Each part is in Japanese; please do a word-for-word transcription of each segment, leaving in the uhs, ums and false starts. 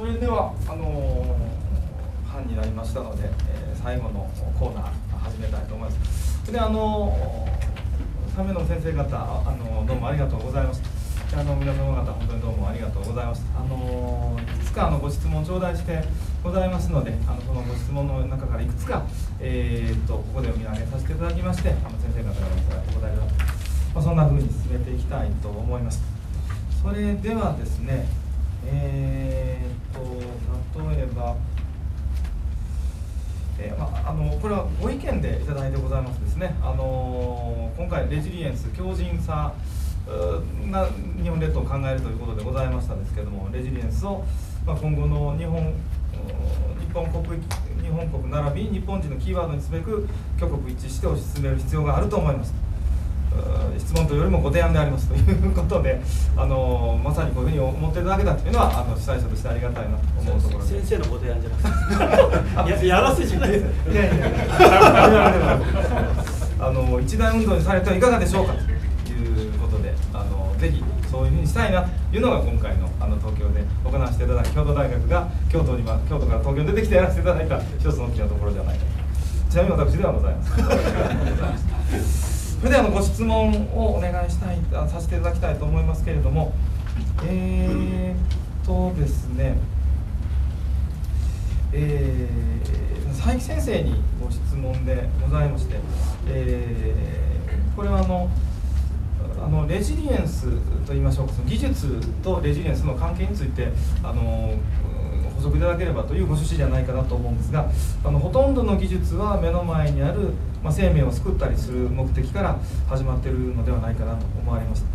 それではあの半になりましたので、えー、最後のコーナー始めたいと思います。で、あのさんめいの先生方、あのどうもありがとうございました。あの皆様方、本当にどうもありがとうございました。あのいくつかあのご質問を頂戴してございますので、あのそのご質問の中からいくつか、えー、っとここで見上げさせていただきまして、あの先生方からお答えいただく、まあ、そんなふうに進めていきたいと思います。それではですね、えー、っと例えば、えーまあ、あのこれはご意見でいただいてございますですね。あの今回レジリエンス、強靭さな日本列島を考えるということでございましたですけれども、レジリエンスを、まあ、今後の日本、日本国、日本国並び日本人のキーワードにすべく挙国一致して推し進める必要があると思います。質問というよりもご提案でありますということで、あのまさにこういうふうに思っていただけたというのは、あの主催者としてありがたいなと思うところです。先生のご提案じゃなくて、やらせじゃないですね。いやいやいや、あの一大運動にされてはいかがでしょうか。ぜひそういうふうにしたいなというのが今回 の, あの東京で行わせていただく、京都大学が京都に、ま、京都から東京に出てきてやらせていただいた一つの大きなところじゃないかと。ちなみに私ではございます。それではご質問をお願いしたいさせていただきたいと思いますけれども、えー、っとですね、えー、佐伯先生にご質問でございまして、えー、これはあのあのレジリエンスといいましょうか、その技術とレジリエンスの関係についてあの補足いただければというご趣旨じゃないかなと思うんですが、あのほとんどの技術は目の前にある、まあ、生命を救ったりする目的から始まっているのではないかなと思われました。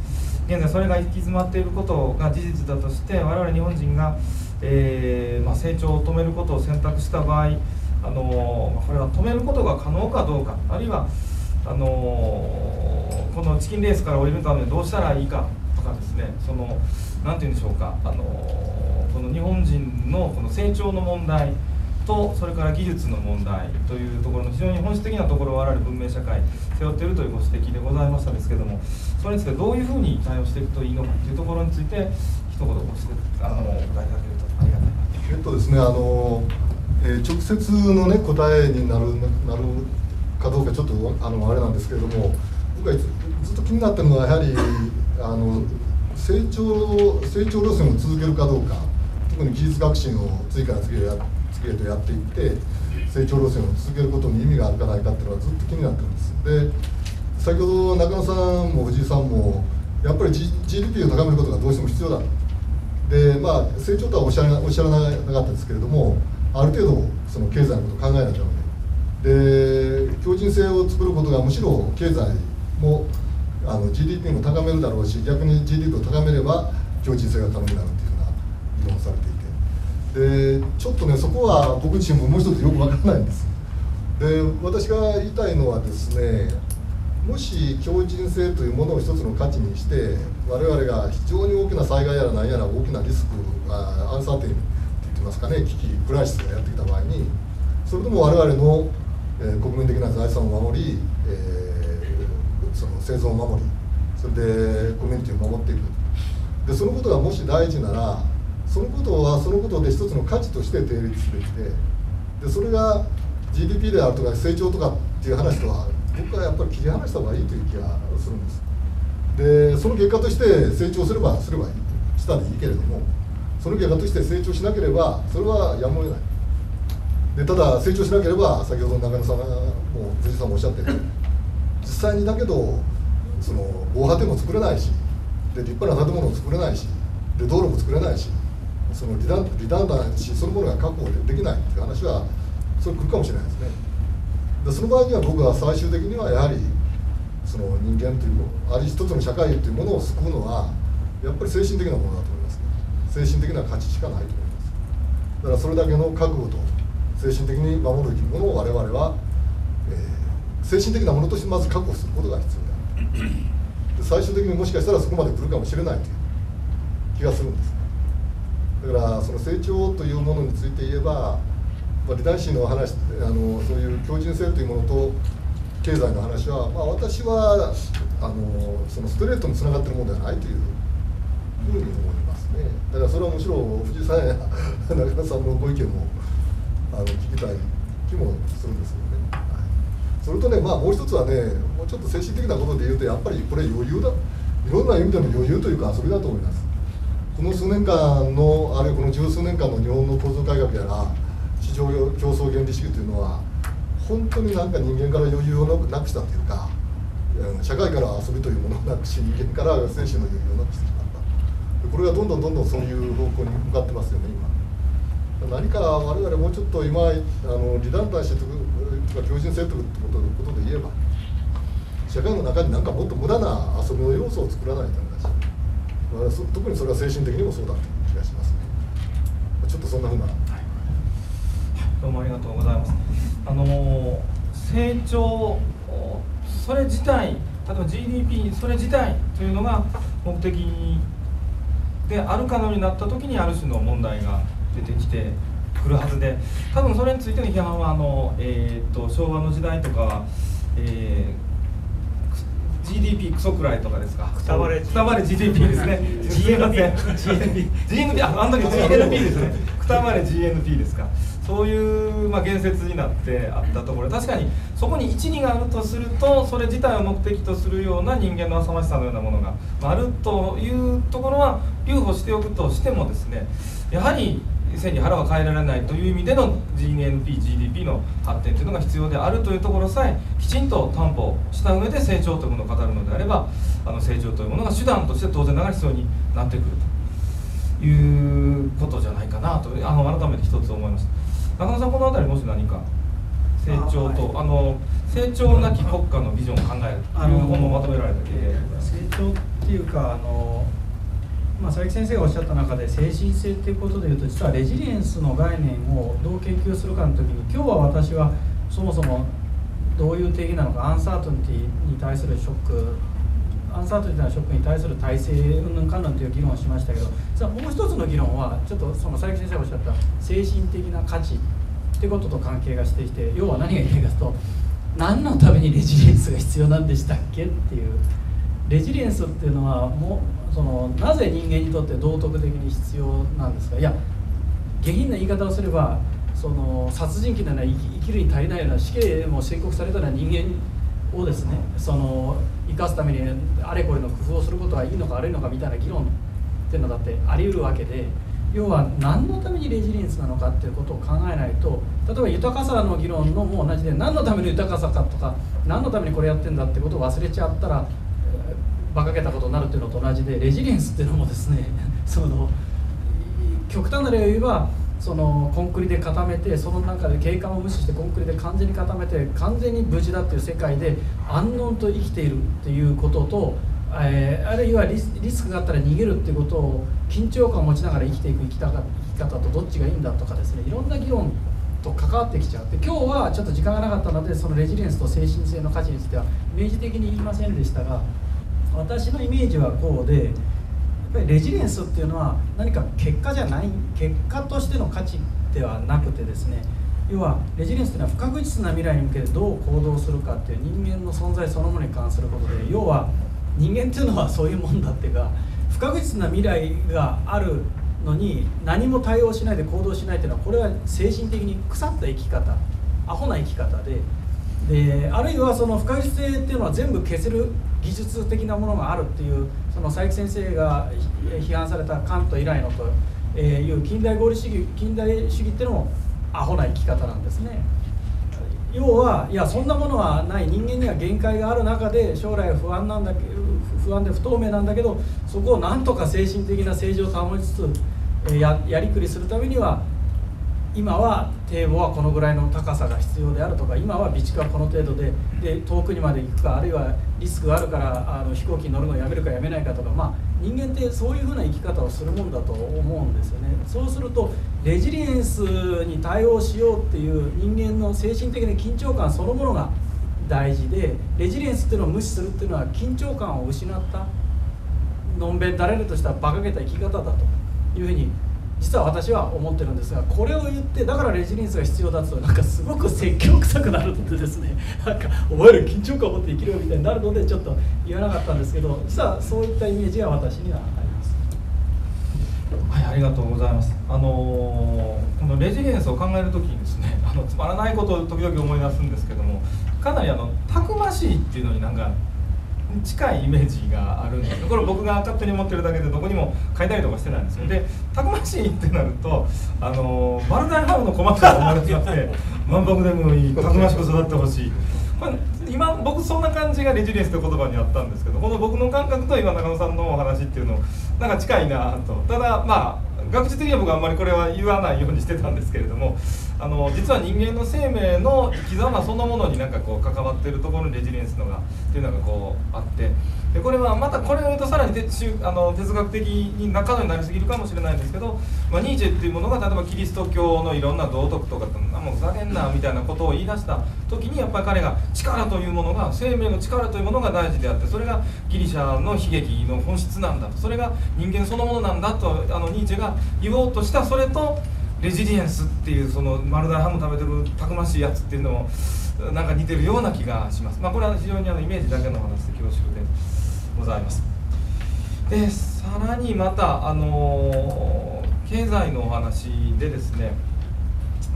現在それが行き詰まっていることが事実だとして、我々日本人が、えーまあ、成長を止めることを選択した場合、あのこれは止めることが可能かどうか、あるいはあのこのチキンレースから降りるためにどうしたらいいかとかですね、その何て言うんでしょうか、あのこの日本人のこの成長の問題と、それから技術の問題というところの非常に本質的なところを我々文明社会背負っているというご指摘でございましたですけども、それについてどういうふうに対応していくといいのかというところについて一言お答えいただけるとありがたいなと。えっとですね、あの、えー、直接の、ね、答えになる、なるかどうかちょっとあのあれなんですけれども。ずっと気になってるのは、やはりあの成長成長路線を続けるかどうか、特に技術革新を次から次へとやっていって成長路線を続けることに意味があるかないかっていうのはずっと気になってるんです。で、先ほど中野さんも藤井さんもやっぱり ジーディーピー を高めることがどうしても必要だで、まあ、成長とはおっしゃら、おっしゃらなかったですけれども、ある程度その経済のことを考えなきゃダメで、強靭性を作ることがむしろ経済もあの ジーディーピー も高めるだろうし、逆に ジーディーピー を高めれば強靭性が可能になるっていうような議論をされていて、でちょっとねそこは僕自身ももう一つよくわからないんです。で、私が言いたいのはですね、もし強靭性というものを一つの価値にして、我々が非常に大きな災害やら何やら大きなリスク、アンサーテインって言ってますかね、危機クライシスがやってきた場合に、それとも我々の、えー、国民的な財産を守り、えーその生存を守り、それでコミュニティを守っていく。で、そのことがもし大事なら、そのことはそのことで一つの価値として定立すべきで、でそれが ジーディーピー であるとか成長とかっていう話とは僕はやっぱり切り離した方がいいという気がするんです。で、その結果として成長すればすればいいしたらいいけれども、その結果として成長しなければそれはやむを得ない。で、ただ成長しなければ、先ほど中野さんも藤井さんもおっしゃってる実際にだけどその防波堤も作れないし、で立派な建物も作れないし、で道路も作れないし、そのリダンダンシーそのものが確保できないっていう話はそれ来るかもしれないですね。で、その場合には僕は最終的にはやはりその人間というあり一つの社会というものを救うのはやっぱり精神的なものだと思います、ね、精神的な価値しかないと思います。だからそれだけの覚悟と精神的に守る生き物を我々は、えー精神的なものとしてまず確保することが必要である。で、最終的にもしかしたらそこまで来るかもしれないという気がするんです。だからその成長というものについて言えば、まあ、リダンシーの話、あのそういう強靭性というものと経済の話は、まあ、私はあのそのストレートにつながっているものではないというふうに思いますね。だからそれはむしろ藤井さんや中田さんのご意見もあの聞きたい気もするんですよね。はい、それとね、まあ、もう一つはね、もうちょっと精神的なことで言うと、やっぱりこれ余裕だ、いろんな意味での余裕というか遊びだと思います。この数年間の、あるいはこの十数年間の日本の構造改革やら市場競争原理主義というのは、本当になんか人間から余裕をなくしたというか、社会から遊びというものをなくし、人間から精神の余裕をなくしてしまった。これがどんどんどんどんそういう方向に向かってますよね。今何か我々もうちょっと今、あの離団体説得とか強靭説得ってことのことで言えば、社会の中になんかもっと無駄な遊びの要素を作らないというか、特にそれは精神的にもそうだという気がしますね。ちょっとそんなふうな、はい、どうもありがとうございます。あの成長それ自体、例えば ジーディーピー それ自体というのが目的であるかのようになった時に、ある種の問題が出てきてくるはずで、多分それについての批判はあの、えー、と昭和の時代とか、えージーディーピー クソくらいとかですか。くたばれ ジーディーピー ですね。ジーエヌピー ジーエヌピー あ、あの時 ジーエヌピー ですね。くたばれ ジーエヌピー ですか。そういうまあ言説になってあったところ、確かにそこに一理があるとすると、それ自体を目的とするような人間の浅ましさのようなものがあるというところは留保しておくとしてもですね、やはり背に腹は変えられないという意味での ジーエヌピー、ジーディーピー の発展というのが必要であるというところさえきちんと担保した上で成長というものを語るのであれば、あの成長というものが手段として当然ながら必要になってくるということじゃないかなと、あの改めて一つ思いました。中野さん、この辺りもし何か成長と、あ、はい、あの成長なき国家のビジョンを考えるという本もまとめられた経営、成長っていうか、あのまあ、佐伯先生がおっしゃった中で、精神性ということでいうと、実はレジリエンスの概念をどう研究するかの時に、今日は私はそもそもどういう定義なのか、アンサートニティに対するショック、アンサートニティのショックに対する体制云々かんぬんという議論をしましたけど、実はもう一つの議論はちょっとその佐伯先生がおっしゃった精神的な価値ってことと関係がしてきて、要は何が言いたいかというと、何のためにレジリエンスが必要なんでしたっけっていう。レジリエンスっていうのはもうそのなぜ人間にとって道徳的に必要なんですか。いや、下品な言い方をすれば、その殺人鬼なら生きるに足りないような死刑も宣告されたら、人間をですね、その生かすためにあれこれの工夫をすることはいいのか悪いのかみたいな議論っていうのだってあり得るわけで、要は何のためにレジリエンスなのかっていうことを考えないと、例えば豊かさの議論のも同じで、何のための豊かさかとか、何のためにこれやってんだってことを忘れちゃったら馬鹿げたことになるというのと同じで、レジリエンスっていうのもですね、その極端な例を言えば、そのコンクリで固めて、その中で景観を無視してコンクリで完全に固めて、完全に無事だっていう世界で安穏と生きているっていうことと、えー、あるいはリス、リスクがあったら逃げるっていうことを緊張感を持ちながら生きていく生きたか生き方とどっちがいいんだとかですね、いろんな議論と関わってきちゃって、今日はちょっと時間がなかったので、そのレジリエンスと精神性の価値については明示的に言いませんでしたが、私のイメージはこうで、やっぱりレジリエンスっていうのは何か結果じゃない、結果としての価値ではなくてですね、要はレジリエンスというのは不確実な未来に向けてどう行動するかっていう人間の存在そのものに関することで、要は人間っていうのはそういうもんだっていうか、不確実な未来があるのに何も対応しないで行動しないっていうのは、これは精神的に腐った生き方、アホな生き方で。であるいはその不確実性っていうのは全部消せる技術的なものがあるっていう、その佐伯先生が批判されたカント以来のという近代合理主義、近代主義っていうのもアホな生き方なんですね。要はいや、そんなものはない、人間には限界がある中で、将来不安なんだけど、不安で不透明なんだけど、そこをなんとか精神的な政治を保ちつつ や, やりくりするためには、今は堤防はこのぐらいの高さが必要であるとか、今は備蓄はこの程度 で, で遠くにまで行くか、あるいはリスクがあるからあの飛行機に乗るのをやめるかやめないかとか、まあ、人間ってそういうふうな生き方をするもんだと思うんですよね。そうするとレジリエンスに対応しようっていう人間の精神的な緊張感そのものが大事で、レジリエンスっていうのを無視するっていうのは緊張感を失ったのんべんだれるとした馬鹿げた生き方だというふうに実は私は思ってるんですが、これを言って、だからレジリエンスが必要だと、なんかすごく説教臭くなるのでですね、なんかお前ら緊張感を持って生きるよみたいになるので、ちょっと言わなかったんですけど、実はそういったイメージが私にはあります。はい、ありがとうございます。あのー、このレジリエンスを考えるときにですね、あのつまらないことを時々思い出すんですけども、かなりあのたくましいっていうのになんか近いイメージがあるんですけど、これ僕が勝手に持ってるだけでどこにも書いたりとかしてないんですよ。で、たくましいってなると、あのー、バルダイハムの小松が生まれてきて満腹でもいい、たくましく育ってほしい。まあ、今僕そんな感じがレジリエンスという言葉にあったんですけど、この僕の感覚と今中野さんのお話っていうのなんか近いなと。ただまあ学術的には僕はあんまりこれは言わないようにしてたんですけれども、あの実は人間の生命の生き様そのものになんかこう関わっているところにレジリエンスのがっていうのがこうあって、でこれはまたこれを言うとさらにてあの哲学的に中野になりすぎるかもしれないんですけど、まあ、ニーチェっていうものが例えばキリスト教のいろんな道徳とかもうふざけんなみたいなことを言い出した時に、やっぱり彼が力というものが生命の力というものが大事であって、それがギリシャの悲劇の本質なんだと、それが人間そのものなんだとあのニーチェが言おうとした、それとレジリエンスっていうその丸大ハム食べてるたくましいやつっていうのもなんか似てるような気がします。まあ、これは非常にあのイメージだけの話で恐縮でございます。でさらにまたあの経済のお話でですね、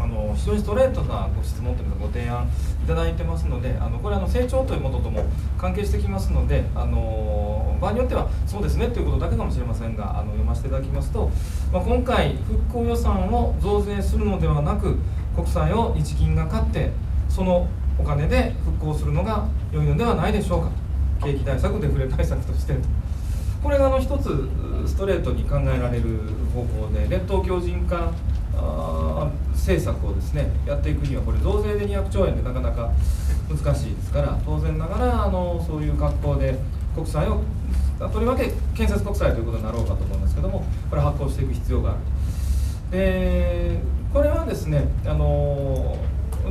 あの非常にストレートなご質問というかご提案いただいてますので、あのこれは成長ということとも関係してきますので、あの場合によってはそうですねということだけかもしれませんが、あの読ませていただきますと、まあ、今回復興予算を増税するのではなく国債を日銀が買ってそのお金で復興するのが良いのではないでしょうかと、景気対策デフレ対策としてと。これがあの一つストレートに考えられる方向で、列島強靭化あ政策をですねやっていくにはこれ増税でにひゃくちょうえんでなかなか難しいですから、当然ながらあのそういう格好で国債をとりわけ建設国債ということになろうかと思うんですけども、これ発行していく必要がある。でこれはですねあの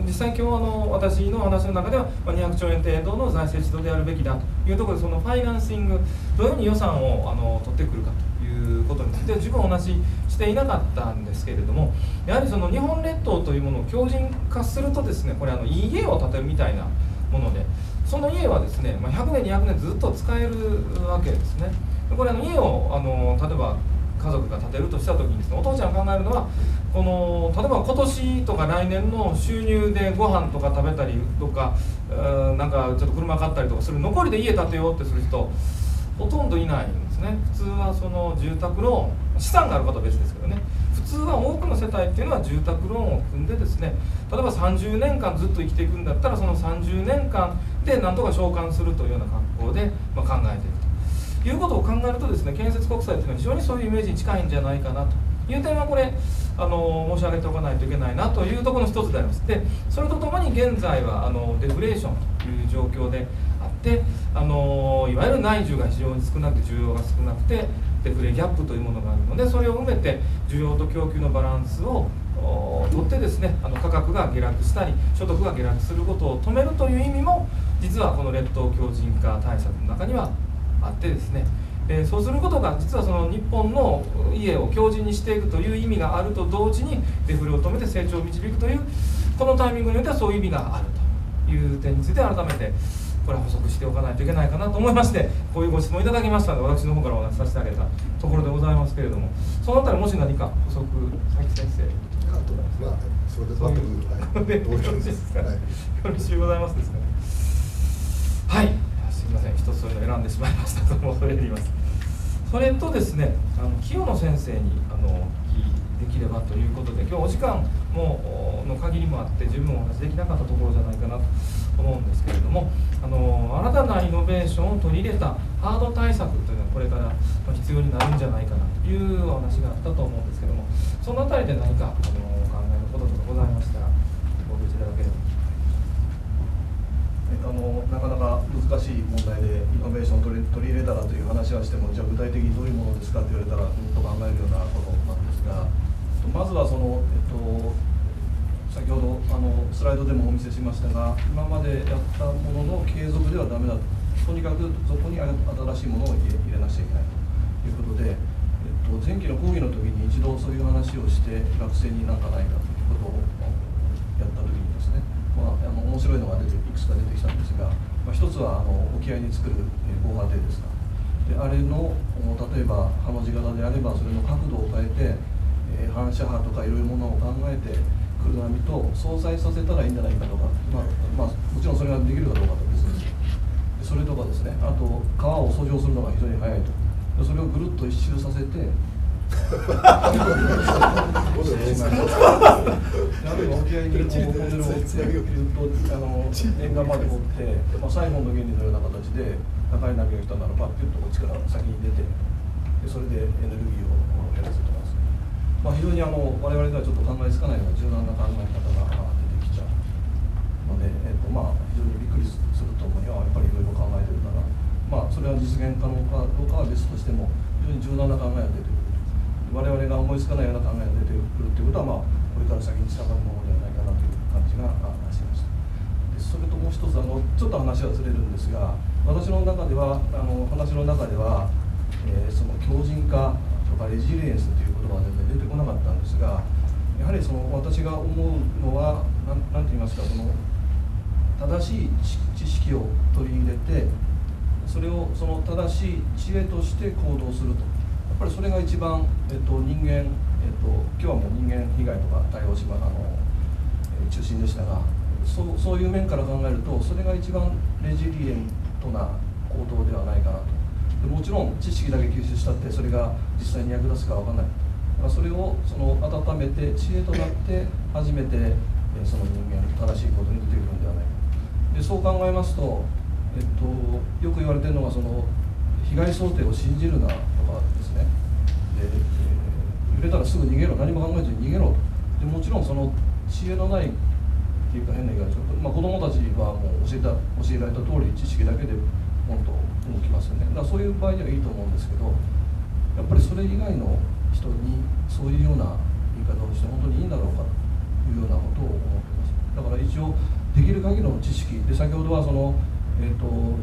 実際今日あの私の話の中ではにひゃくちょうえん程度の財政出動でやるべきだというところで、そのファイナンシングどういうふうに予算をあの取ってくるかということについて自分お話ししていなかったんですけれども、やはりその日本列島というものを強靭化するとですね、これあのいい家を建てるみたいなもので、その家はですね、まあ、ひゃくねんにひゃくねんずっと使えるわけですね。これあの家をあの例えば家族が建てるとした時にですね、お父ちゃんが考えるのはこの例えば今年とか来年の収入でご飯とか食べたりとか、なんかちょっと車買ったりとかする残りで家建てようってする人ほとんどいないんですね。普通はその住宅ローン、資産がある方は別ですけどね、普通は多くの世帯っていうのは住宅ローンを組んでですね、例えばさんじゅうねんかんずっと生きていくんだったらそのさんじゅうねんかんでなんとか償還するというような格好でまあ考えているということを考えるとですね、建設国債というのは非常にそういうイメージに近いんじゃないかなという点はこれあの申し上げておかないといけないなというところの一つであります。でそれとともに現在はあのデフレーションという状況であって、あのいわゆる内需が非常に少なくて需要が少なくてデフレギャップというものがあるので、それを埋めて需要と供給のバランスをとってですね、あの価格が下落したり所得が下落することを止めるという意味も実はこの列島強靭化対策の中にはあってですね、えー、そうすることが実はその日本の家を強靭にしていくという意味があると同時にデフレを止めて成長を導くというこのタイミングによってはそういう意味があるという点について改めてこれは補足しておかないといけないかなと思いまして、こういうご質問いただきましたので私の方からお話しさせてあげたところでございますけれども、そのあたりもし何か補足、佐伯先生。あとまあそれで全く同様ですから、よろしゅうございますですかね。はい。すみません、一つそういうのを選んでしまいましたと恐れています。それとですね、あの清野先生にあのお聞きできればということで、今日お時間もの限りもあって十分お話できなかったところじゃないかなと思うんですけれども、あの新たなイノベーションを取り入れたハード対策というのがこれから必要になるんじゃないかなというお話があったと思うんですけども、そのあたりで何かあの考えることとかございましたらご留意いただければ。あのなかなか難しい問題でイノベーションを取り、取り入れたらという話はしても、じゃあ具体的にどういうものですかと言われたらもっと考えるようなことなんですが、まずはその、えっと、先ほどあのスライドでもお見せしましたが、今までやったものの継続ではダメだと、とにかくそこに新しいものを入れ、入れなくちゃいけないということで、えっと、前期の講義の時に一度そういう話をして学生になんかないかということをやった時にですね、まあ、あの面白いのが出ていくつか出てきたんですが、まあ、一つはあの沖合に作る防波堤ですか、であれの例えばハの字型であればそれの角度を変えて、えー、反射波とかいろいろものを考えて黒波と相殺させたらいいんじゃないかとか、まあまあ、もちろんそれができるかどうかとかですね。それとかですね、あと川を遡上するのが非常に早いと、それをぐるっと一周させてあるいは沖合にこうモデルを切るとあの沿岸まで掘って、まあ、サイモンの原理のような形で高い波が来たならばピュッと力が先に出て、でそれでエネルギーを減らせてます、まあ、非常にあの我々ではちょっと考えつかないような柔軟な考え方が出てきちゃうので、えっとまあ、非常にびっくりすると思うにはやっぱりいろいろ考えてるから、まあ、それは実現可能かどうかは別としても非常に柔軟な考えが出てくる。我々が思いつかないような考えが出てくるということは、まあ、これから先につながるものではないかなという感じがしました。でそれともう一つあのちょっと話はずれるんですが、私の中ではあの話の中では、えー、その強靭化とかレジリエンスという言葉は全然出てこなかったんですが、やはりその私が思うのは何て言いますか、その正しい知識を取り入れてそれをその正しい知恵として行動すると。やっぱりそれが一番、えっと、人間、えっと、今日はもう人間被害とか対応しまあの、えー、中心でしたが、そう、そういう面から考えるとそれが一番レジリエントな行動ではないかなと。でもちろん知識だけ吸収したってそれが実際に役立つかは分からない、まあ、それをその温めて知恵となって初めて、えー、その人間の正しいことに出てくるんではないか。でそう考えますと、えっと、よく言われてるのがその被害想定を信じるなとかですね、で、えー、揺れたらすぐ逃げろ、何も考えずに逃げろと。でもちろんその知恵のないっていうか変な言い方ですけど、まあ、子どもたちはもう教えた教えられた通り知識だけでポンと動きますよね。だからそういう場合にはいいと思うんですけど、やっぱりそれ以外の人にそういうような言い方をして本当にいいんだろうかというようなことを思ってます。だから一応できる限りの知識で、先ほどはその、えーと、も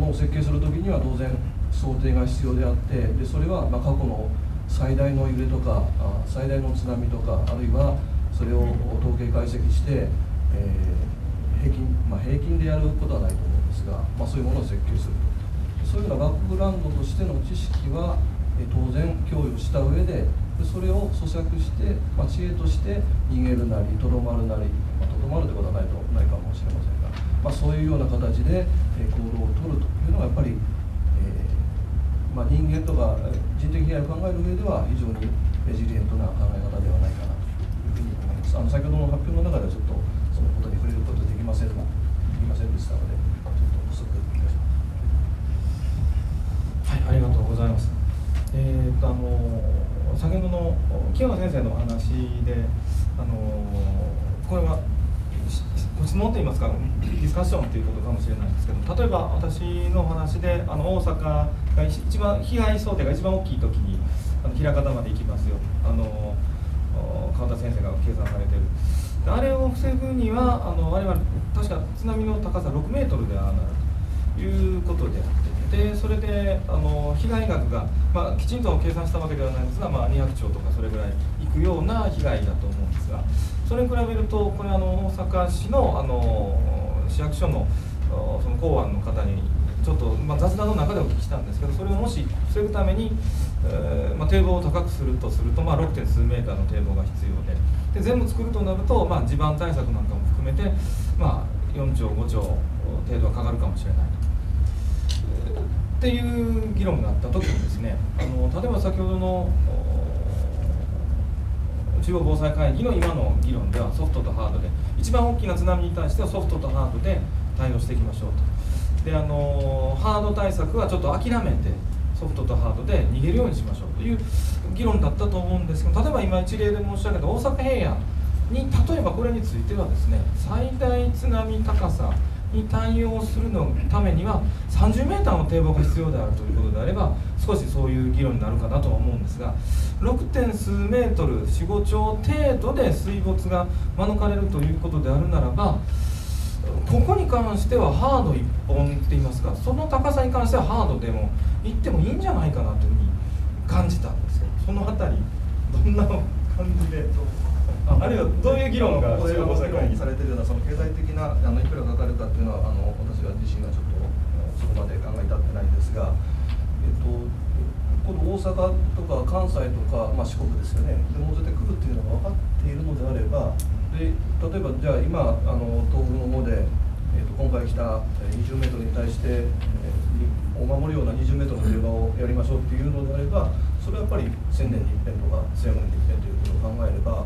のを設計する時には当然想定が必要であって、でそれはまあ過去の最大の揺れとかあ最大の津波とか、あるいはそれを統計解析して、えー 平均まあ、平均でやることはないと思うんですが、まあ、そういうものを設計すると、そういうようなバックグラウンドとしての知識は、えー、当然供与した上で、でそれを咀嚼して、まあ、知恵として逃げるなりとどまるなり、まあ、とどまるということはないとないかもしれませんが、まあ、そういうような形で、えー、行動を取るというのがやっぱり、えーまあ人間とか人的被害を考える上では非常にレジリエントな考え方ではないかなというふうに思います。あの先ほどの発表の中ではちょっとそのことに触れることできませんが、できませんでしたので、ちょっと補足いたします。はい、ありがとうございます。えっとあの先ほどの清野先生のお話で、あのこれはご質問といいますかディスカッションということかもしれないんですけど、例えば私のお話であの大阪が一番被害想定が一番大きい時にあの枚方まで行きますよ、あの川田先生が計算されてる、あれを防ぐにはあの我々確か津波の高さろくメートルであるということであって、でそれであの被害額が、まあ、きちんと計算したわけではないんですが、まあ、にひゃくちょうとかそれぐらいいくような被害だと思うんですが、それに比べるとこれあの大阪市の、あの市役所のその公安の方にちょっと、まあ、雑談の中でお聞きしたんですけど、それをもし防ぐために、えーまあ、堤防を高くするとすると、まあ、ろくてんすうメーターの堤防が必要で、で全部作るとなると、まあ、地盤対策なんかも含めて、まあ、よんちょうごちょう程度はかかるかもしれないと、っていう議論があった時にですね、あの例えば先ほどの中央防災会議の今の議論ではソフトとハードで、一番大きな津波に対してはソフトとハードで対応していきましょうと。であのハード対策はちょっと諦めてソフトとハードで逃げるようにしましょうという議論だったと思うんですけど、例えば今一例で申し上げた大阪平野に例えばこれについてはですね、最大津波高さに対応するのためにはさんじゅうメーターの堤防が必要であるということであれば、少しそういう議論になるかなとは思うんですが、ろくてんすうメートルよん、ごちょう程度で水没が免れるということであるならば、ここに関してはハードいっぽんっていいますか、その高さに関してはハードでもいってもいいんじゃないかなというふうに感じたんですけど、その辺りどんな感じで。あるいはどういう議論が中央防災会議されているような、その経済的なあのいくらかかるかっていうのは、あの私は自身がちょっとそこまで考えたってないんですが、えと今度大阪とか関西とか、まあ、四国ですよね、でもう絶対来るっていうのが分かっているのであれば、で例えばじゃあ今あの東部の方で、えー、と今回来たにじゅうメートルに対して、えー、お守るようなにじゅうメートルの競馬をやりましょうっていうのであれば、それはやっぱりせんねんにいっぺんとかせんごねんにいっぺんということを考えれば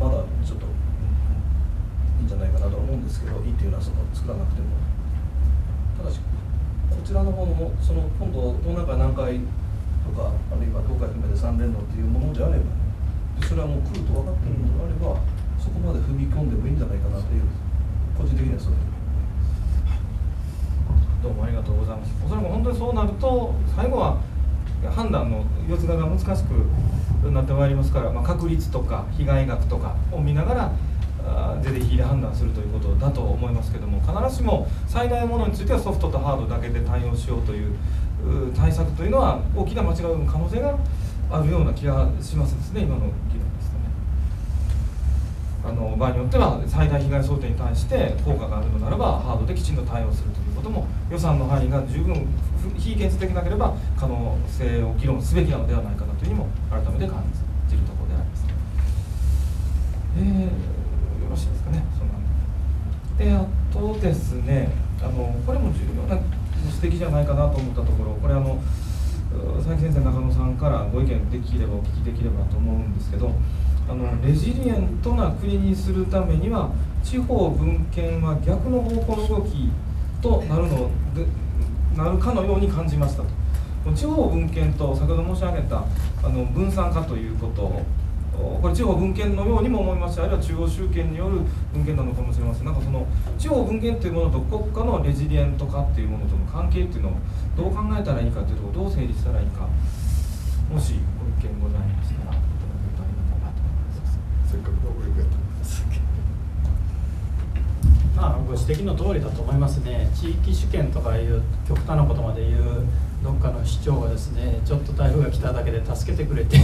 まだちょっといいんじゃないかなとは思うんですけど、いいっていうのはその作らなくても。ただしこちらの方もその今度東南海南海とかあるいは東海含めてさん連動っていうものであれば、ね、それはもう来ると分かっているのであればそこまで踏み込んでもいいんじゃないかなという、個人的にはそうです。どうもありがとうございます。おそらく本当にそうなると最後は判断の四つ葉が難しくなってまいりますから、まあ、確率とか被害額とかを見ながら是で非で判断するということだと思いますけども、必ずしも災害のものについてはソフトとハードだけで対応しようという対策というのは大きな間違いの可能性があるような気がしますですね、今の議論ですとね。あの場合によっては最大被害想定に対して効果があるのならばハードできちんと対応するということも、予算の範囲が十分非現実的なければ可能性を議論すべきなのではないかなというふうにも改めて感じるところであります。えーよろしいですかね。そうなんで、あとですね、あのこれも重要な指摘じゃないかなと思ったところ、これあの佐伯先生、中野さんからご意見できればお聞きできればと思うんですけど、あのレジリエントな国にするためには地方分権は逆の方向の動きとなるのでなるかのように感じましたと。地方分権と先ほど申し上げたあの分散化ということを、これ地方分権のようにも思いますし、あるいは中央集権による分権なのかもしれません。なんかその地方分権というものと国家のレジリエント化というものとの関係というのをどう考えたらいいかというところをどう整理したらいいか、もしご意見ございましたらいただけるとありがたいなと思います。せっかくのご意見だと思います。まあご指摘の通りだと思いますね。地域主権とかいう極端なことまで言う。どっかの市長がですね、ちょっと台風が来ただけで助けてくれて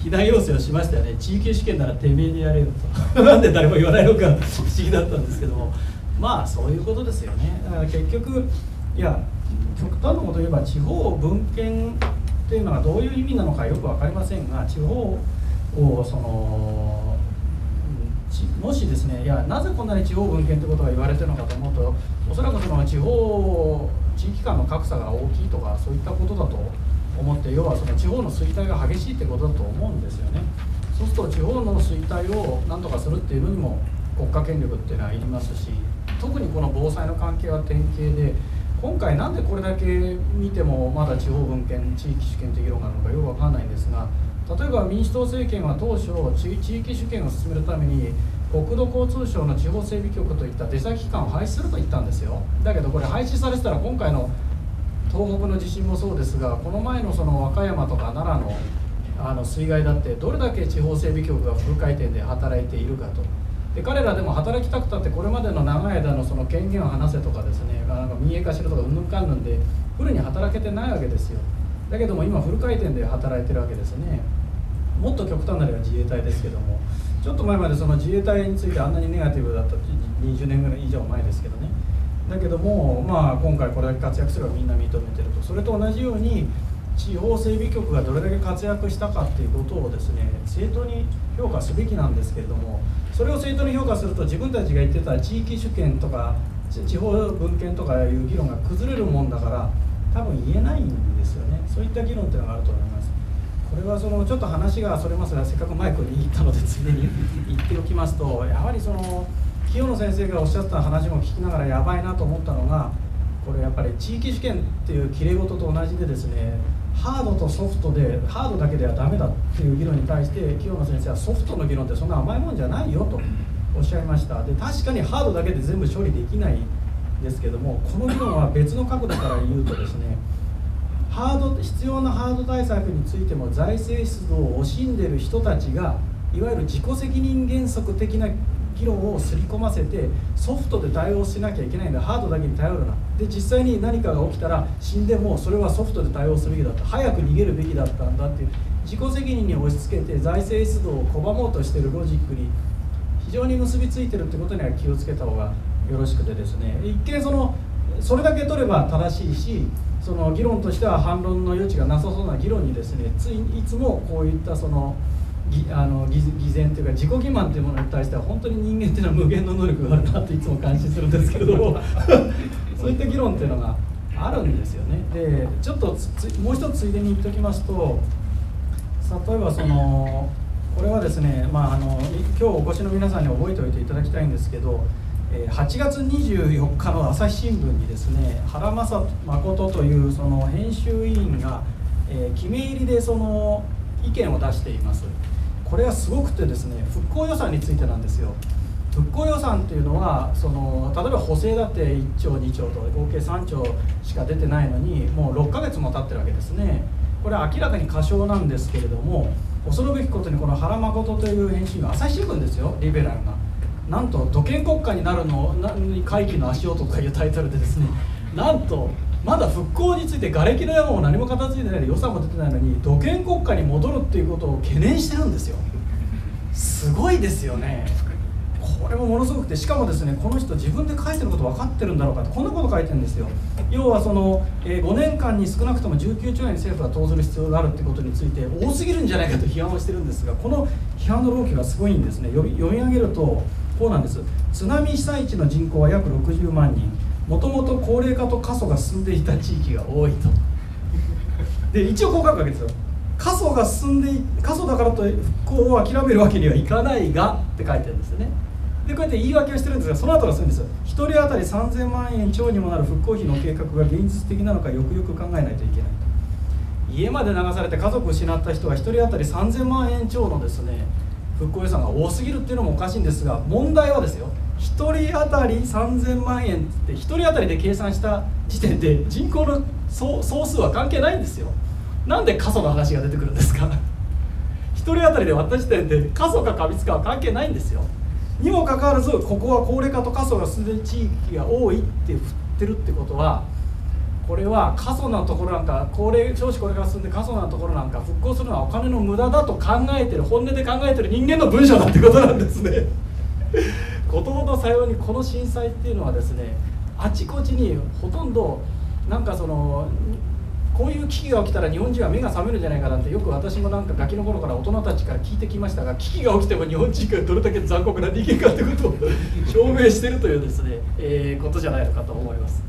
避難要請をしましたよね。地域主権ならてめえでやれよとなんで誰も言わないのか不思議だったんですけども、まあそういうことですよね。だから結局、いや極端なことを言えば地方分権っていうのはどういう意味なのかよく分かりませんが、地方をそのもしですね、いやなぜこんなに地方分権ってことが言われてるのかと思うと、おそらくその地方を地域間の格差が大きいとかそういったことだと思って、要はその地方の衰退が激しいってことだと思うんですよね。そうすると地方の衰退を何とかするっていうのにも国家権力っていうのはいりますし、特にこの防災の関係は典型で、今回なんでこれだけ見てもまだ地方分権地域主権的議論があるのかよく分かんないんですが、例えば民主党政権は当初地域主権を進めるために国土交通省の地方整備局といった出先機関を廃止すると言ったんですよ。だけどこれ廃止されてたら今回の東北の地震もそうですが、この前のその和歌山とか奈良のあの水害だってどれだけ地方整備局がフル回転で働いているかと。で彼らでも働きたくたってこれまでの長い間のその権限を離せとかですね、なんか民営化しろとかうんぬんかんぬんでフルに働けてないわけですよ。だけども今フル回転で働いてるわけですね。もっと極端な例は自衛隊ですけども、ちょっと前までその自衛隊についてあんなにネガティブだったにじゅうねんぐらい以上前ですけどね。だけども、まあ、今回これだけ活躍すればみんな認めてると。それと同じように地方整備局がどれだけ活躍したかっていうことをですね、正当に評価すべきなんですけれども、それを正当に評価すると自分たちが言ってた地域主権とか地方分権とかいう議論が崩れるもんだから多分言えないんですよね。そういった議論っていうのがあると思います。これはそのちょっと話がそれますが、せっかくマイクを握ったのでついでに言っておきますと、やはりその清野先生がおっしゃった話も聞きながらやばいなと思ったのが、これやっぱり地域主権っていうきれい事と同じでですね、ハードとソフトでハードだけではダメだっていう議論に対して清野先生はソフトの議論ってそんな甘いもんじゃないよとおっしゃいました。で確かにハードだけで全部処理できないんですけども、この議論は別の角度から言うとですね、ハード必要なハード対策についても財政出動を惜しんでる人たちがいわゆる自己責任原則的な議論を刷り込ませてソフトで対応しなきゃいけないんだ、ハードだけに頼るな、で実際に何かが起きたら死んでもそれはソフトで対応すべきだった、早く逃げるべきだったんだっていう自己責任に押し付けて財政出動を拒もうとしてるロジックに非常に結びついてるってことには気をつけた方がよろしくてですね、一見そのそれだけ取れば正しいし、その議論としては反論の余地がなさそうな議論にですね、ついいつもこういったそのぎあの偽善というか自己欺瞞というものに対しては本当に人間というのは無限の能力があるなといつも感心するんですけれどもそういった議論というのがあるんですよね。でちょっとつもう一つついでに言っておきますと、例えばそのこれはですね、まあ、あの今日お越しの皆さんに覚えておいていただきたいんですけど、はちがつにじゅうよっかの朝日新聞にですね、原正誠というその編集委員が、えー、決め入りでその意見を出しています。これはすごくてですね、復興予算についてなんですよ。復興予算というのはその例えば補正だっていっちょうにちょうと合計さんちょうしか出てないのに、もうろっかげつも経ってるわけですね。これは明らかに過小なんですけれども、恐るべきことにこの原誠という編集員、朝日新聞ですよ、リベラルな、なんと「土建国家になるのに回帰の足音」というタイトルでですね、なんとまだ復興について瓦礫の山も何も片付いてないで予算も出てないのに土建国家に戻るっていうことを懸念してるんですよ。すごいですよね。これもものすごくて、しかもですね、この人自分で書いてること分かってるんだろうかって、こんなこと書いてるんですよ。要はそのごねんかんに少なくともじゅうきゅうちょうえん政府は投ずる必要があるってことについて多すぎるんじゃないかと批判をしてるんですが、この批判の浪費がすごいんですね。読み上げるとこうなんです。津波被災地の人口は約ろくじゅうまんにん、もともと高齢化と過疎が進んでいた地域が多いと。で一応こう書くわけですよ。過疎が進んでい過疎だからと復興を諦めるわけにはいかないがって書いてるんですよね。でこうやって言い訳をしてるんですが、その後がするんですよ。ひとり当たりさんぜんまんえん超にもなる復興費の計画が現実的なのかよくよく考えないといけないと。家まで流されて家族を失った人はひとり当たりさんぜんまんえん超のですね復興予算が多すぎるっていうのもおかしいんですが、問題はですよ、ひとり当たりさんぜんまんえんってひとり当たりで計算した時点で人口の 総, 総数は関係ないんですよ。なんで過疎の話が出てくるんですかひとり当たりで割った時点で過疎か過密かは関係ないんですよ。にもかかわらずここは高齢化と過疎が進んでいる地域が多いって振ってるってことは、これは過疎なところなんか高齢少子高齢化が進んで過疎なところなんか復興するのはお金の無駄だと考えてる、本音で考えてる人間の文章だってことなんですね子供の最後にこの震災っていうのはですね、あちこちにほとんどなんかそのこういう危機が起きたら日本人は目が覚めるんじゃないかなんて、よく私もなんかガキの頃から大人たちから聞いてきましたが、危機が起きても日本人がどれだけ残酷な人間かってことを証明してるというですね、えー、ことじゃないのかと思います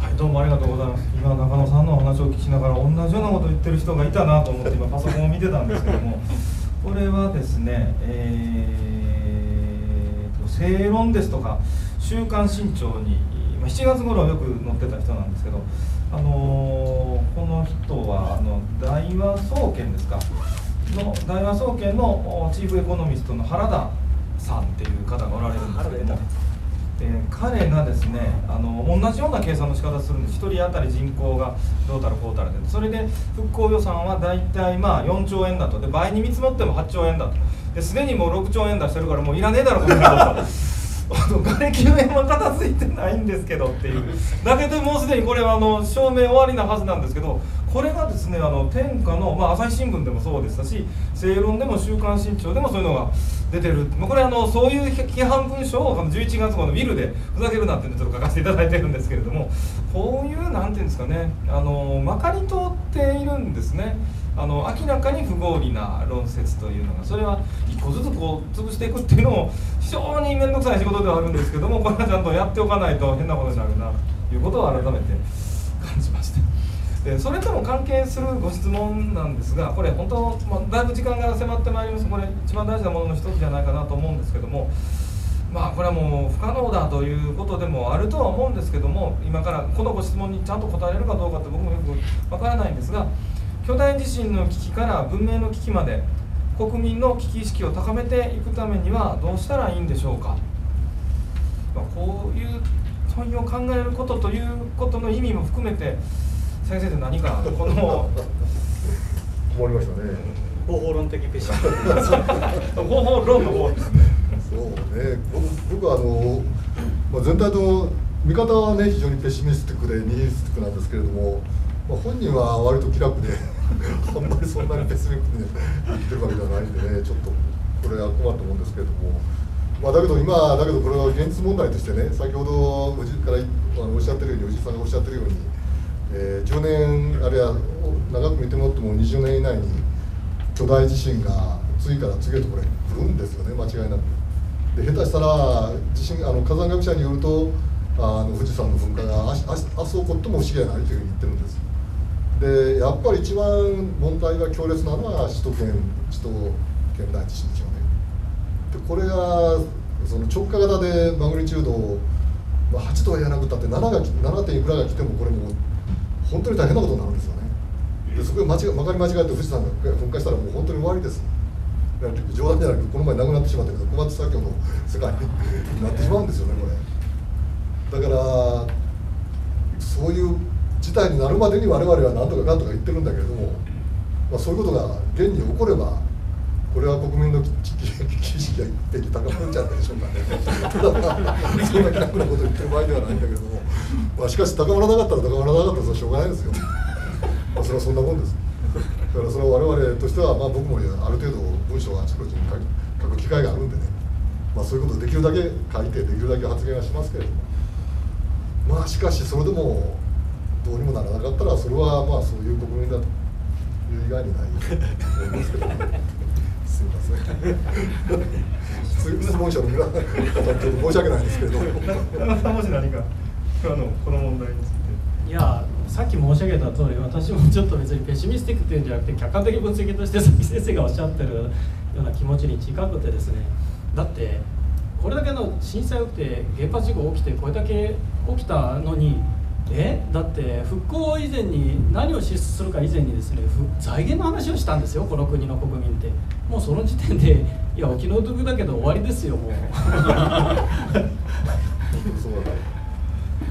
はい、どうもありがとうございます。今中野さんのお話を聞きながら同じようなことを言ってる人がいたなと思って今パソコンを見てたんですけども、これはですね、えー、と正論ですとか週刊新潮にしちがつごろよく載ってた人なんですけど、あのー、この人はあの大和総研ですかの大和総研のチーフエコノミストの原田さんっていう方がおられるんですけども、えー、彼がですね、あの同じような計算の仕方するんです。ひとり当たり人口がどうたらこうたらで、それで復興予算は大体まあよんちょうえんだと、で倍に見積もってもはっちょうえんだと、ですでにもうろくちょうえん出してるからもういらねえだろこんなことと。瓦礫の山片付いてないんですけどっていうだけでもうすでにこれはあの証明終わりなはずなんですけど、これがですね、あの天下の、まあ、朝日新聞でもそうでしたし、正論でも週刊新潮でもそういうのが出てる、まあ、これあのそういう批判文章をじゅういちがつごうのビルでふざけるなっていうのをちょっと書かせていただいてるんですけれども、こういうなんていうんですかね、あのまかり通っているんですね。あの明らかに不合理な論説というのが、それは一個ずつこう潰していくっていうのも非常に面倒くさい仕事ではあるんですけども、これはちゃんとやっておかないと変なことになるなということを改めて感じました。でそれとも関係するご質問なんですが、これ本当、まあ、だいぶ時間が迫ってまいります。これ一番大事なものの一つじゃないかなと思うんですけども、まあこれはもう不可能だということでもあるとは思うんですけども、今からこのご質問にちゃんと答えれるかどうかって僕もよくわからないんですが、巨大地震の危機から文明の危機まで国民の危機意識を高めていくためにはどうしたらいいんでしょうか。まあ、こういう問いを考えることということの意味も含めて先生何かこの終わりましたね。方法論的ペシ方法論の方ですね。そうね。僕はあの、まあ、全体と見方はね非常にペシミスティックでニヒリスティックなんですけれども、まあ、本人は割と気楽で。あんまりそんなにペシミックに言ってるわけではないんでね、ちょっとこれは困ったもんですけれども、まあ、だけど今、だけどこれは現実問題としてね、先ほどおじからあのおっしゃってるように、おじさんがおっしゃってるように、えー、じゅうねん、あるいは長く見てもらってもにじゅうねん以内に巨大地震が次から次へとこれ、来るんですよね、間違いなく。で、下手したら地震あの火山学者によると、あの富士山の噴火があしあし明日起こっても不思議はないというふうに言ってるんです。で、やっぱり一番問題が強烈なのは首都圏首都圏大地震でしょうね。でこれがその直下型でマグニチュード、まあ、はちとは言わなくたって なな, が なな. いくらが来てもこれもう本当に大変なことになるんですよね。でそこで間違まかり間違えて富士山が噴火したらもう本当に終わりです。冗談じゃなくてこの前亡くなってしまったけど小松左京の世界になってしまうんですよねこれ。だからそういう事態になるまでに我々は何とか何とか言ってるんだけれども、まあ、そういうことが現に起こればこれは国民の危機意識が一定に高まるんじゃないでしょうかね。ただ、まあ、そんな気楽なこと言ってる場合ではないんだけれども、まあ、しかし高まらなかったら高まらなかったらそれはしょうがないですよ。まあそれはそんなもんです。だからそれは我々としては、まあ、僕もある程度文章をあちこちに書く機会があるんでね、まあ、そういうことをできるだけ書いてできるだけ発言はしますけれども。まあしかしそれでもどうにもならなかったらそれはまあそういう国民だという以外にないと思いますけどね。すみません。質問者の皆さん申し訳ないですけれども。もし何かあのこの問題について。いやさっき申し上げた通り私もちょっと別にペシミスティックというんじゃなくて客観的分析としてさっき先生がおっしゃってるような気持ちに近くてですね。だってこれだけの震災起きて原発事故起きてこれだけ起きたのにえだって復興以前に何を支出するか以前にですね財源の話をしたんですよこの国の国民って。もうその時点でいやお気の毒だけど終わりですよもう。そうだ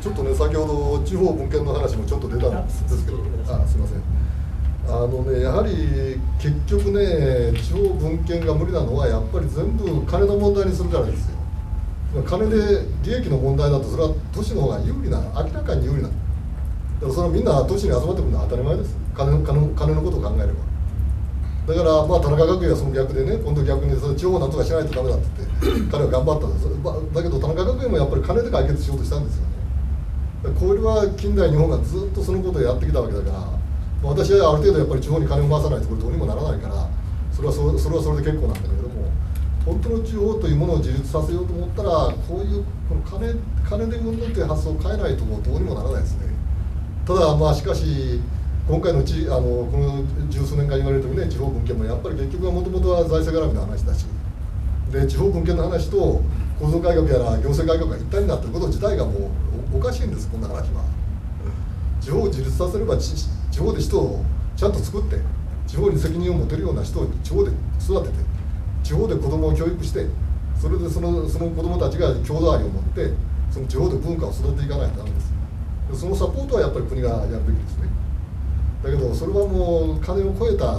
ちょっとね先ほど地方分権の話もちょっと出たんですけどあすいませんあのねやはり結局ね地方分権が無理なのはやっぱり全部金の問題にするからですよ。金で利益の問題だとそれは都市の方が有利な明らかに有利なだからそれはみんな都市に集まってくるのは当たり前です。金の、金の、金のことを考えれば。だからまあ田中角栄はその逆でね今度逆にそれ地方なんとかしないとダメだって言って彼は頑張ったんです。だけど田中角栄もやっぱり金で解決しようとしたんですよね。これは近代日本がずっとそのことをやってきたわけだから、まあ、私はある程度やっぱり地方に金を回さないとこれどうにもならないからそれはそれ、それはそれで結構なんだけれども。本当の地方というものを自立させようと思ったらこういうこの 金, 金でうんぬんという発想を変えないともうどうにもならないですね。ただまあしかし今回のちあのこの十数年間言われるときね地方分権もやっぱり結局はもともとは財政絡みの話だしで地方分権の話と構造改革やら行政改革が一体になっていること自体がもう お, おかしいんです。こんな話は地方を自立させれば地方で人をちゃんと作って地方に責任を持てるような人を地方で育てて地方で子どもを教育してそれでその、その子どもたちが郷土愛を持ってその地方で文化を育てていかないとダメです。そのサポートはやっぱり国がやるべきですね。だけどそれはもう金を超えた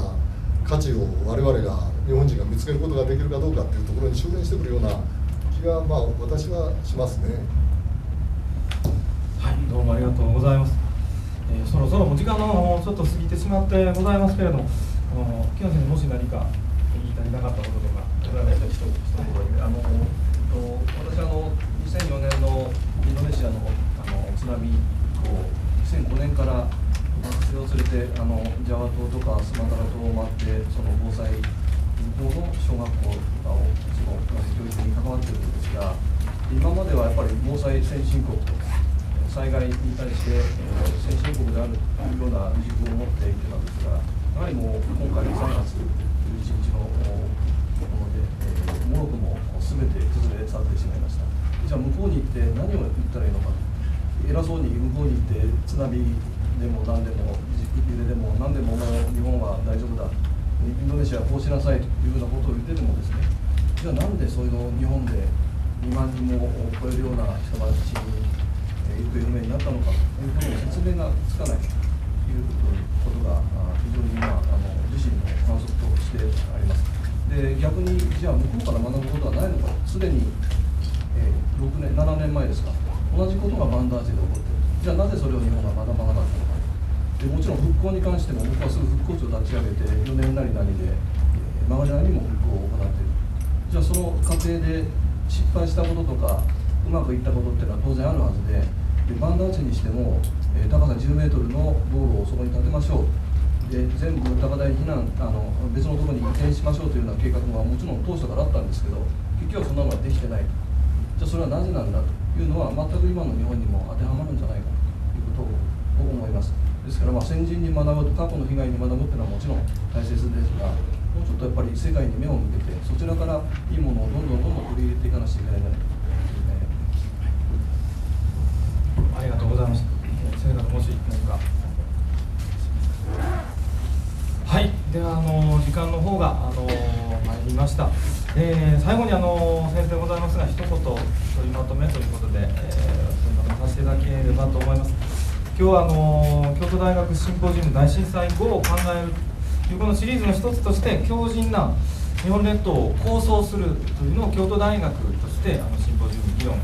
価値を我々が日本人が見つけることができるかどうかっていうところに修練してくるような気がまあ私はしますね。はいどうもありがとうございます。えー、そろそろお時間の方もちょっと過ぎてしまってございますけれども木野先生もし何か言い足りなかったこととか私はにせんよねんのインドネシアの津波以降にせんごねんから私を連れてあのジャワ島とかスマトラ島を回ってその防災銀行の小学校とかをその教育に関わっているんですが今まではやっぱり防災先進国と災害に対して先進国であるというような自分を持っていってたんですがやはりもう今回さんがつじゅういちにちのモロッコも全て崩れ去ってしまいました。じゃあ向こうに行って何を言ったらいいのか偉そうに向こうに行って津波でも何でも揺れでも何でももう日本は大丈夫だインドネシアはこうしなさいというようなことを言っててもですねじゃあなんでそういうのを日本でにまんにんも超えるような人たちに行方不明になったのかということの説明がつかないということが非常に今あの自身の観測としてあります。で逆にじゃあ向こうから学ぶことはないのかすでに、えー、ろくねんななねんまえですか同じことがバンダージェで起こっているじゃあなぜそれを日本が学ばなかったのかでもちろん復興に関しても僕はすぐ復興庁を立ち上げてよねんなりなりで、えー、周りなりにも復興を行っているじゃあその過程で失敗したこととかうまくいったことっていうのは当然あるはずで、でバンダーチにしても、えー、高さじゅうメートルの道路をそこに建てましょう、で全部高台に避難あの別のところに移転しましょうというような計画はもちろん当初からあったんですけど、結局はそんなのはできてないと。じゃあそれはなぜなんだというのは全く今の日本にも当てはまるんじゃないかということを思います。ですからまあ先人に学ぶと過去の被害に学ぶというのはもちろん大切ですが、もうちょっとやっぱり世界に目を向けてそちらからいいものをどんどんどんどん取り入れていかなくちゃいけないなと。ありがとうございます。先生、もし何か。はい、ではあの時間の方があの参りました。えー、最後にあの先生でございますが一言取りまとめということで、えー、取りまとめさせていただければと思います。今日はあの京都大学シンポジウム大震災後を考えるというこのシリーズの一つとして強靭な日本列島を構想するというのを京都大学としてあのシンポジウム議論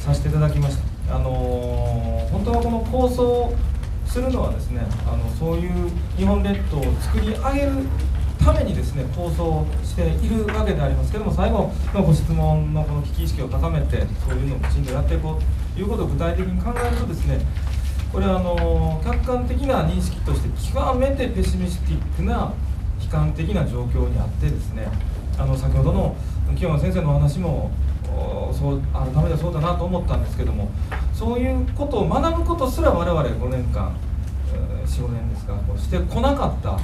させていただきました。あのー、本当はこの構想するのはですね、あのそういう日本列島を作り上げるためにですね構想しているわけでありますけども、最後のご質問のこの危機意識を高めてそういうのをきちんとやっていこうということを具体的に考えるとですね、これはあのー、客観的な認識として極めてペシミスティックな悲観的な状況にあってですね、あの先ほどの清野先生のお話もそう改めてそうだなと思ったんですけども、そういうことを学ぶことすら我々ごねんかん、よん、ごねんですか、こうしてこなかったわ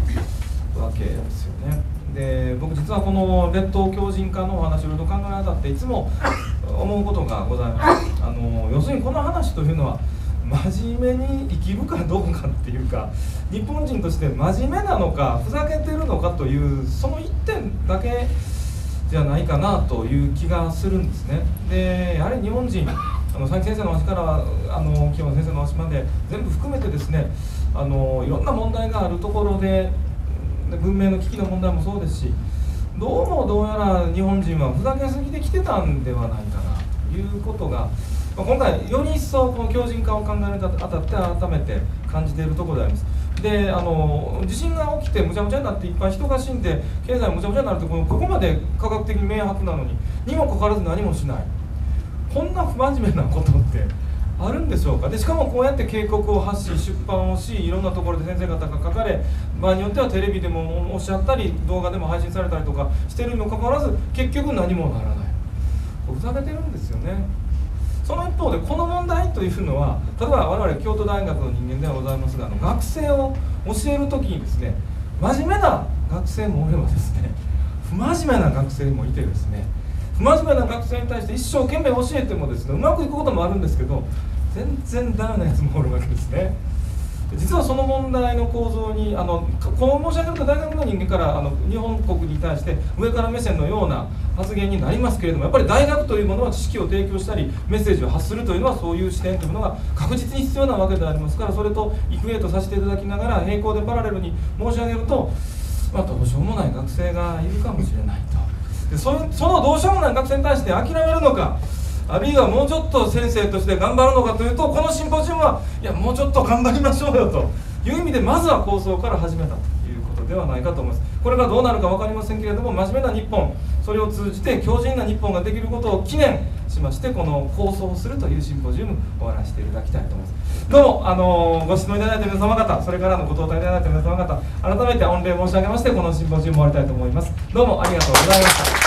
けですよね。で僕実はこの列島強靭化のお話をいろいろ考えあたっていつも思うことがございます。あの要するにこの話というのは真面目に生きるかどうかっていうか、日本人として真面目なのかふざけてるのかというその一点だけじゃないかなという気がするんですね。でやはり日本人、あの佐伯先生の話からあの清野先生の話まで全部含めてですね、あのいろんな問題があるところで文明の危機の問題もそうですし、どうもどうやら日本人はふざけすぎてきてたんではないかなということが、まあ、今回より一層この強靭化を考えるにあたって改めて感じているところであります。であの地震が起きてむちゃむちゃになっていっぱい人が死んで経済むちゃむちゃになるって こ, ここまで科学的に明白なのににもかかわらず何もしない、こんな不真面目なことってあるんでしょうか。でしかもこうやって警告を発し出版をし、いろんなところで先生方が書かれ、場合によってはテレビでもおっしゃったり動画でも配信されたりとかしてるにもかかわらず結局何もならない、ふざけてるんですよね。その一方でこの問題というのは、例えば我々京都大学の人間ではございますが、あの学生を教える時にですね、真面目な学生もおればですね、不真面目な学生もいてですね、不真面目な学生に対して一生懸命教えてもですねうまくいくこともあるんですけど、全然ダメなやつもおるわけですね。実はその問題の構造にあのこう申し上げると大学の人間からあの日本国に対して上から目線のような発言になりますけれども、やっぱり大学というものは知識を提供したりメッセージを発するというのはそういう視点というのが確実に必要なわけでありますから、それとイクエートさせていただきながら並行でパラレルに申し上げると、まあ、どうしようもない学生がいるかもしれないと。で そ, そのどうしようもない学生に対して諦めるのか、あるいはもうちょっと先生として頑張るのかというと、このシンポジウムはいやもうちょっと頑張りましょうよという意味でまずは構想から始めたということではないかと思います。これがどうなるか分かりませんけれども、真面目な日本、それを通じて強靭な日本ができることを記念しまして、この構想をするというシンポジウムを終わらせていただきたいと思います。どうもあのご質問いただいた皆様方、それからのご答えいただいた皆様方、改めて御礼申し上げましてこのシンポジウムを終わりたいと思います。どうもありがとうございました。